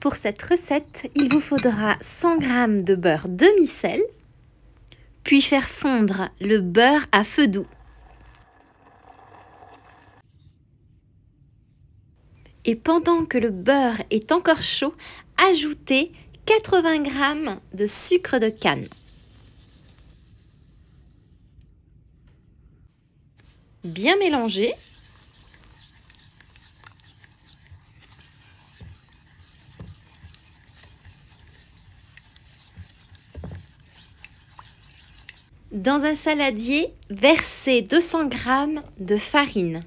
Pour cette recette, il vous faudra 100 g de beurre demi-sel, puis faire fondre le beurre à feu doux. Et pendant que le beurre est encore chaud, ajoutez 80 g de sucre de canne. Bien mélanger. Dans un saladier, versez 200 g de farine.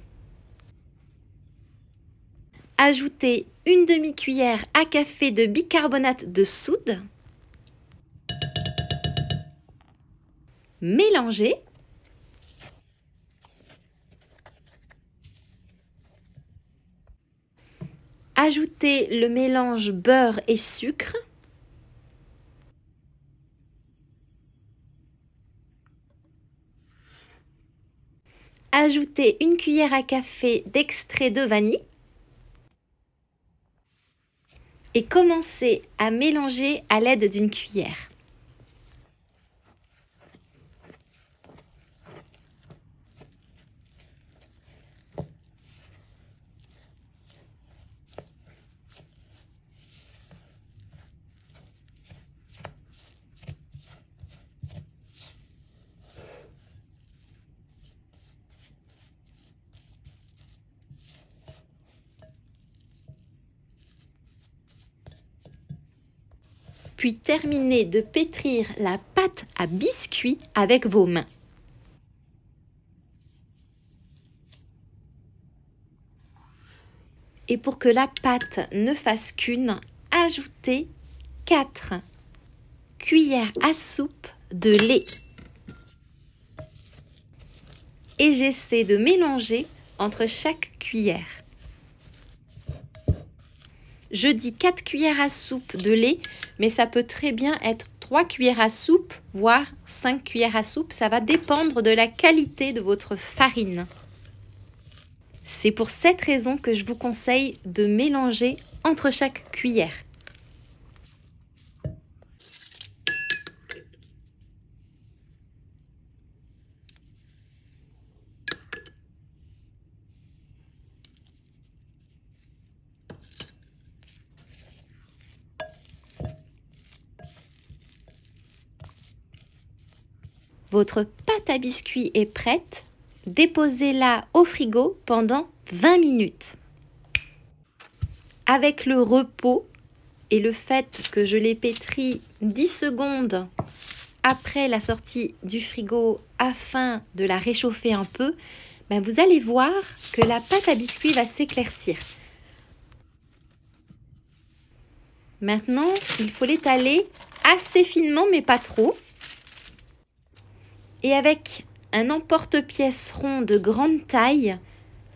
Ajoutez une demi-cuillère à café de bicarbonate de soude. Mélangez. Ajoutez le mélange beurre et sucre. Ajoutez une cuillère à café d'extrait de vanille et commencez à mélanger à l'aide d'une cuillère. Puis terminez de pétrir la pâte à biscuits avec vos mains. Et pour que la pâte ne fasse qu'une, ajoutez 4 cuillères à soupe de lait. Et j'essaie de mélanger entre chaque cuillère. Je dis 4 cuillères à soupe de lait, mais ça peut très bien être 3 cuillères à soupe, voire 5 cuillères à soupe. Ça va dépendre de la qualité de votre farine. C'est pour cette raison que je vous conseille de mélanger entre chaque cuillère. Votre pâte à biscuits est prête, déposez-la au frigo pendant 20 minutes. Avec le repos et le fait que je l'ai pétri 10 secondes après la sortie du frigo afin de la réchauffer un peu, vous allez voir que la pâte à biscuits va s'éclaircir. Maintenant, il faut l'étaler assez finement mais pas trop. Et avec un emporte-pièce rond de grande taille,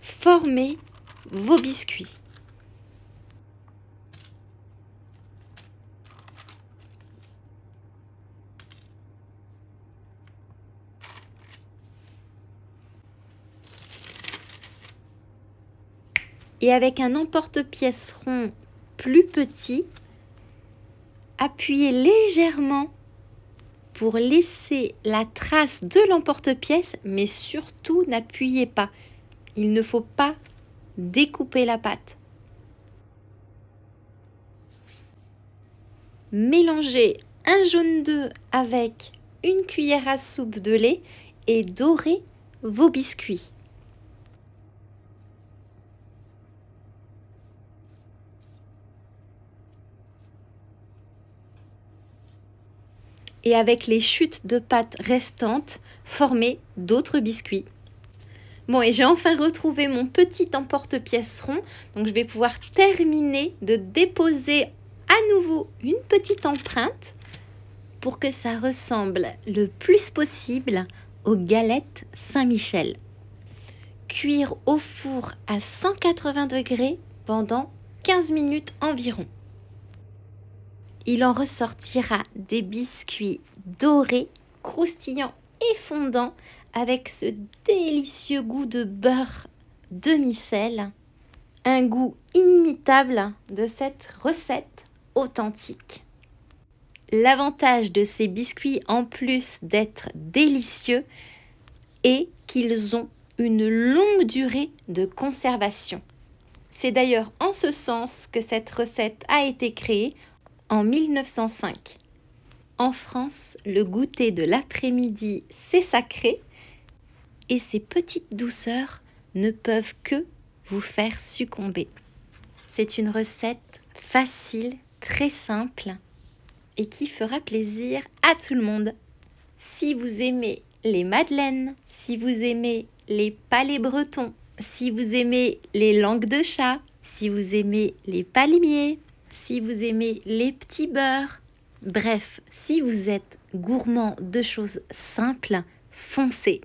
formez vos biscuits. Et avec un emporte-pièce rond plus petit, appuyez légèrement pour laisser la trace de l'emporte-pièce, mais surtout n'appuyez pas. Il ne faut pas découper la pâte. Mélangez un jaune d'œuf avec une cuillère à soupe de lait et dorez vos biscuits. Et avec les chutes de pâte restantes, formez d'autres biscuits. Bon, et j'ai enfin retrouvé mon petit emporte-pièce rond. Donc, je vais pouvoir terminer de déposer à nouveau une petite empreinte pour que ça ressemble le plus possible aux galettes Saint-Michel. Cuire au four à 180 degrés pendant 15 minutes environ. Il en ressortira des biscuits dorés, croustillants et fondants avec ce délicieux goût de beurre demi-sel un goût inimitable de cette recette authentique. L'avantage de ces biscuits, en plus d'être délicieux, est qu'ils ont une longue durée de conservation. C'est d'ailleurs en ce sens que cette recette a été créée en 1905. En France, le goûter de l'après-midi, c'est sacré et ces petites douceurs ne peuvent que vous faire succomber. C'est une recette facile, très simple et qui fera plaisir à tout le monde. Si vous aimez les madeleines, si vous aimez les palais bretons, si vous aimez les langues de chat, si vous aimez les palmiers, si vous aimez les petits beurres, bref, si vous êtes gourmand de choses simples, foncez!